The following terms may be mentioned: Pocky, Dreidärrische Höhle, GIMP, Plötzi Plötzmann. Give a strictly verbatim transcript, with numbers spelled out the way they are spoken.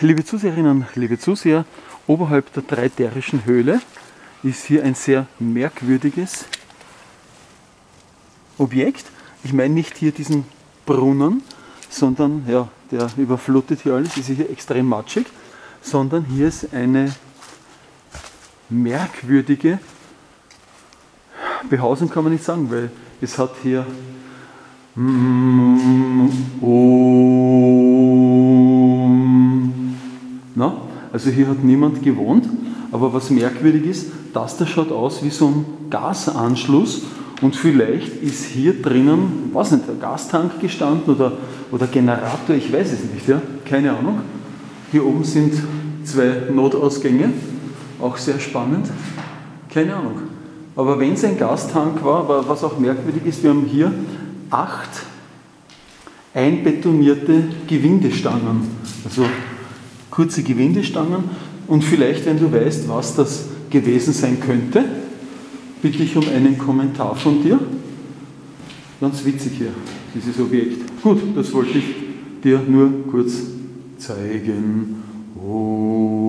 Liebe Zuseherinnen, liebe Zuseher, oberhalb der Dreidärrischen Höhle ist hier ein sehr merkwürdiges Objekt. Ich meine nicht hier diesen Brunnen, sondern, ja, der überflutet hier alles, ist hier extrem matschig, sondern hier ist eine merkwürdige Behausung, kann man nicht sagen, weil es hat hier na, also hier hat niemand gewohnt, aber was merkwürdig ist, das da schaut aus wie so ein Gasanschluss und vielleicht ist hier drinnen, was nicht, der Gastank gestanden oder, oder Generator, ich weiß es nicht, ja, keine Ahnung. Hier oben sind zwei Notausgänge, auch sehr spannend, keine Ahnung. Aber wenn es ein Gastank war, aber was auch merkwürdig ist, wir haben hier acht einbetonierte Gewindestangen, also kurze Gewindestangen, und vielleicht, wenn du weißt, was das gewesen sein könnte, bitte ich um einen Kommentar von dir. Ganz witzig hier, dieses Objekt. Gut, das wollte ich dir nur kurz zeigen. Oh.